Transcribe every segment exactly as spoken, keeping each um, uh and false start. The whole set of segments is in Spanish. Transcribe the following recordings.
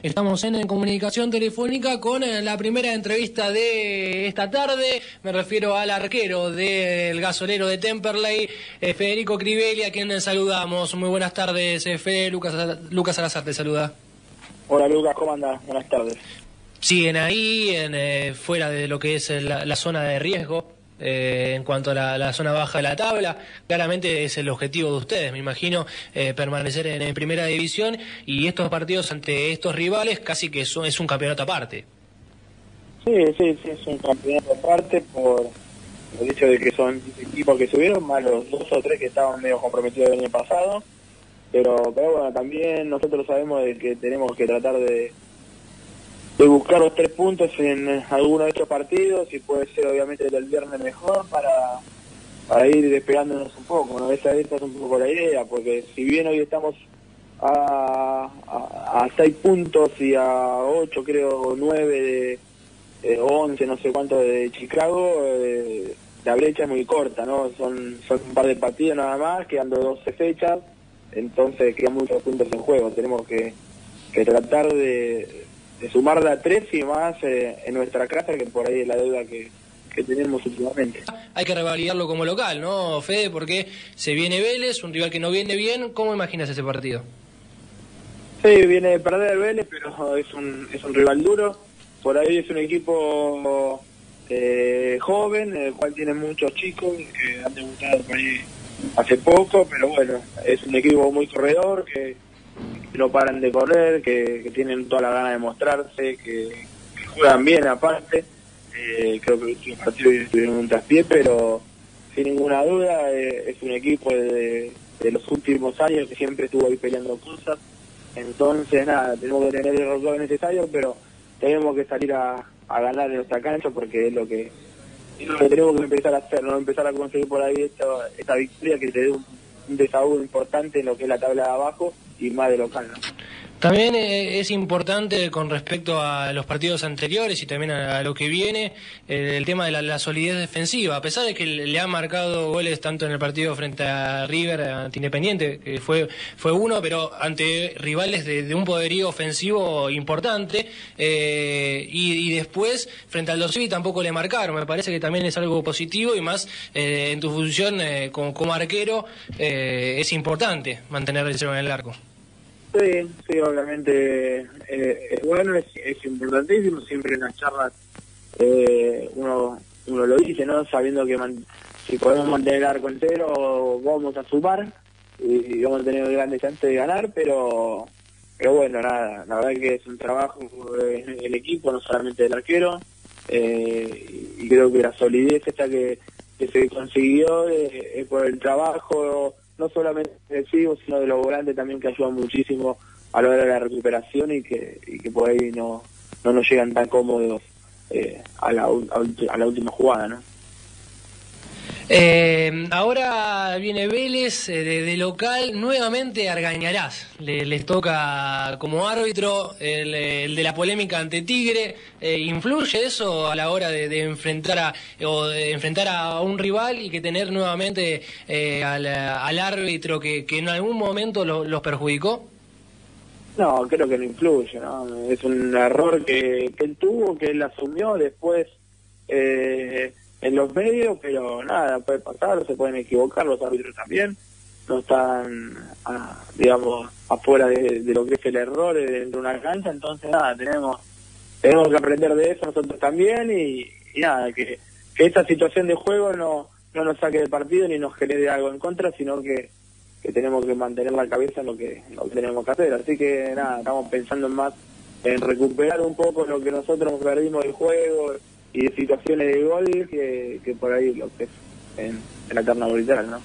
Estamos en comunicación telefónica con la primera entrevista de esta tarde. Me refiero al arquero del Gasolero de Temperley, eh, Federico Crivelli, a quien saludamos. Muy buenas tardes, eh, Fede. Lucas, Lucas Salazar te saluda. Hola, Lucas, ¿cómo andas? Buenas tardes. Siguen ahí, en, eh, fuera de lo que es la, la zona de riesgo. Eh, en cuanto a la, la zona baja de la tabla, claramente es el objetivo de ustedes, me imagino, eh, permanecer en, en primera división, y estos partidos ante estos rivales casi que son, es un campeonato aparte. Sí, sí, sí, es un campeonato aparte por el hecho de que son equipos que subieron, más los dos o tres que estaban medio comprometidos el año pasado, pero, pero bueno, también nosotros sabemos de que tenemos que tratar de de buscar los tres puntos en alguno de estos partidos, y puede ser obviamente el del viernes mejor, para, para ir despegándonos un poco, ¿no? Esa, esa es un poco la idea, porque si bien hoy estamos a, a, a seis puntos y a ocho, creo, nueve, de, eh, once, no sé cuánto de Chicago, eh, la brecha es muy corta, ¿no? Son, son un par de partidos nada más, quedando doce fechas, entonces quedan muchos puntos en juego. Tenemos que, que tratar de... de sumarla a tres y más eh, en nuestra casa, que por ahí es la deuda que, que tenemos últimamente. Hay que revalidarlo como local, ¿no, Fede? Porque se viene Vélez, un rival que no viene bien. ¿Cómo imaginas ese partido? Sí, viene de perder el Vélez, pero es un, es un rival duro. Por ahí es un equipo eh, joven, el cual tiene muchos chicos que han debutado por ahí hace poco, pero bueno, es un equipo muy corredor, que no paran de correr, que, que tienen toda la gana de mostrarse, que, que juegan bien aparte. Eh, creo que el partido tuvieron un traspié, pero sin ninguna duda eh, es un equipo de, de los últimos años que siempre estuvo ahí peleando cosas. Entonces nada, tenemos que tener el rol necesario, pero tenemos que salir a, a ganar en nuestra cancha, porque es lo que, es lo que tenemos que empezar a hacer, no empezar a conseguir por ahí esta, esta victoria que te dé un, un desahogo importante en lo que es la tabla de abajo, y más de local, ¿no? También eh, es importante con respecto a los partidos anteriores y también a, a lo que viene, eh, el tema de la, la solidez defensiva. A pesar de que le, le han marcado goles tanto en el partido frente a River, ante Independiente, que fue fue uno, pero ante rivales de, de un poderío ofensivo importante, eh, y, y después frente a Aldosivi tampoco le marcaron. Me parece que también es algo positivo, y más eh, en tu función eh, como, como arquero eh, es importante mantener el cero en el arco. Sí, sí, obviamente eh, es bueno, es, es importantísimo. Siempre en las charlas eh, uno uno lo dice, ¿no? Sabiendo que man, si podemos mantener el arco entero, vamos a sumar y, y vamos a tener grandes chances de ganar, pero pero bueno, nada, la verdad que es un trabajo del equipo, no solamente del arquero, eh, y creo que la solidez esta que, que se consiguió es eh, eh, por el trabajo, no solamente defensivo, sino de los volantes también, que ayudan muchísimo a la hora de la recuperación, y que, y que por ahí no, no nos llegan tan cómodos eh, a, la, a la última jugada, ¿no? Eh, ahora viene Vélez eh, de, de local, nuevamente Argañarás. Le, les toca como árbitro el, el de la polémica ante Tigre. Eh, ¿Influye eso a la hora de, de enfrentar a o de enfrentar a un rival, y que tener nuevamente eh, al, al árbitro que, que en algún momento lo, los perjudicó? No, creo que no influye, ¿no? Es un error que, que él tuvo, que él asumió después Eh, en los medios, pero nada, puede pasar, se pueden equivocar, los árbitros también no están, ah, digamos, afuera de, de lo que es el error dentro de una cancha, entonces nada, tenemos tenemos que aprender de eso nosotros también, y, y nada, que, que esta situación de juego no, no nos saque del partido ni nos genere algo en contra, sino que, que tenemos que mantener la cabeza en lo que, lo que tenemos que hacer, así que nada, estamos pensando más en recuperar un poco lo que nosotros perdimos del juego, y de situaciones de gol que, que por ahí lo que es en, en la terna brutal, ¿no?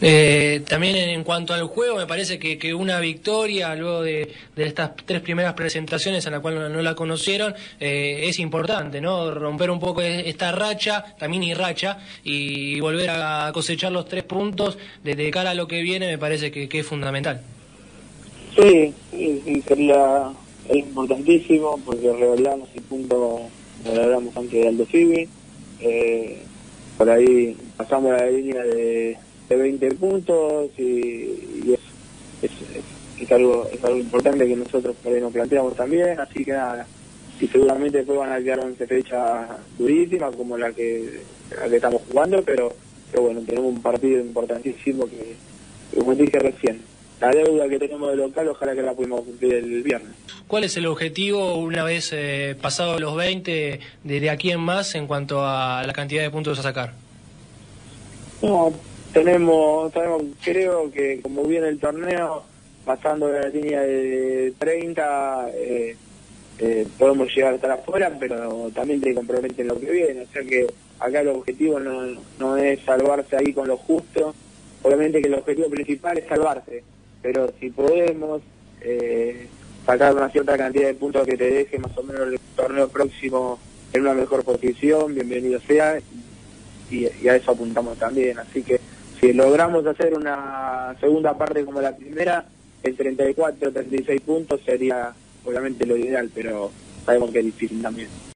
Eh, también en cuanto al juego, me parece que, que una victoria luego de, de estas tres primeras presentaciones a la cual no, no la conocieron, eh, es importante, ¿no? Romper un poco esta racha, la mini racha, y volver a cosechar los tres puntos desde cara a lo que viene, me parece que, que es fundamental. Sí, sí, sí, sería es importantísimo, porque revelamos el punto, lo hablamos antes de Aldosivi, eh, por ahí pasamos la línea de, de veinte puntos, y, y es, es, es es algo es algo importante que nosotros por ahí nos planteamos también, así que nada, y seguramente después van a quedar once fechas durísimas como la que, la que estamos jugando, pero, pero bueno, tenemos un partido importantísimo que, como dije recién, la deuda que tenemos de local, ojalá que la pudimos cumplir el viernes. ¿Cuál es el objetivo una vez eh, pasado los veinte, desde aquí en más, en cuanto a la cantidad de puntos a sacar? No, tenemos, tenemos creo que como viene el torneo, pasando de la línea de treinta, eh, eh, podemos llegar hasta afuera, pero también te comprometen lo que viene, o sea que acá el objetivo no, no es salvarse ahí con lo justo, obviamente que el objetivo principal es salvarse, pero si podemos eh, sacar una cierta cantidad de puntos que te deje más o menos el torneo próximo en una mejor posición, bienvenido sea, y, y a eso apuntamos también, así que si logramos hacer una segunda parte como la primera, el treinta y cuatro, treinta y seis puntos sería obviamente lo ideal, pero sabemos que es difícil también.